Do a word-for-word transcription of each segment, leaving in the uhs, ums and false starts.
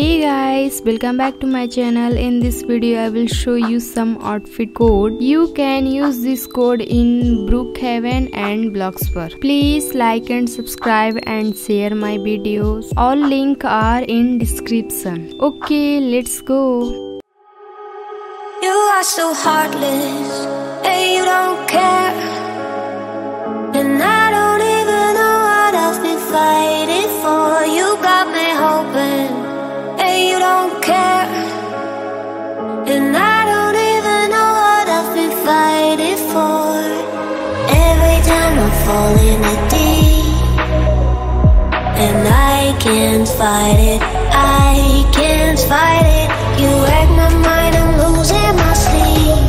Hey guys, welcome back to my channel. In this video I will show you some outfit code. You can use this code in Brookhaven and Bloxburg. Please like and subscribe and share my videos. All links are in description. Okay, let's go. You are so heartless and you don't care, and I don't even know what I've been fighting for. You got me hoping you don't care, and I don't even know what I've been fighting for. Every time I fall in the deep, and I can't fight it, I can't fight it. You wreck my mind, I'm losing my sleep,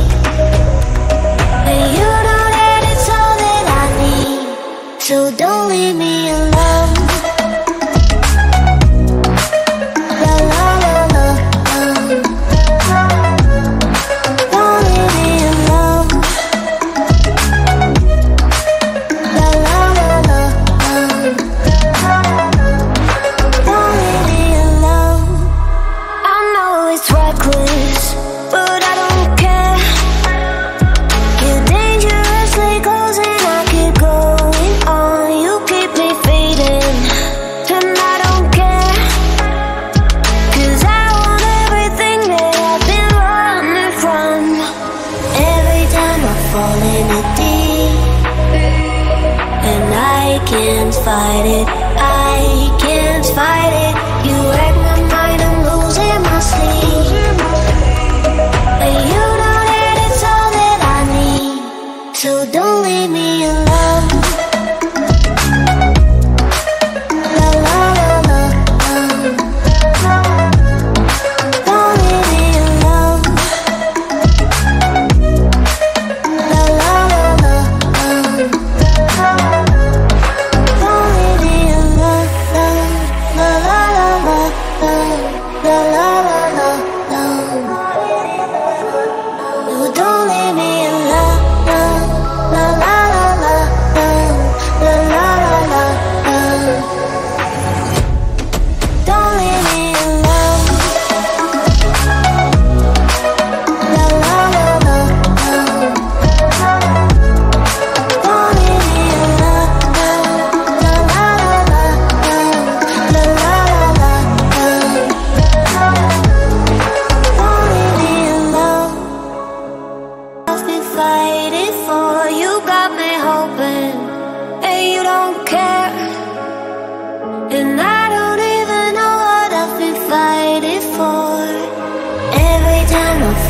and you know that it's all that I need, so don't leave me alone. Can't fight it, I can't fight it. You wreck my mind, I'm losing my sleep, and you know that it's all that I need, so don't leave me alone.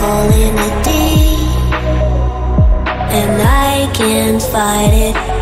Fall in the deep, and I can't fight it.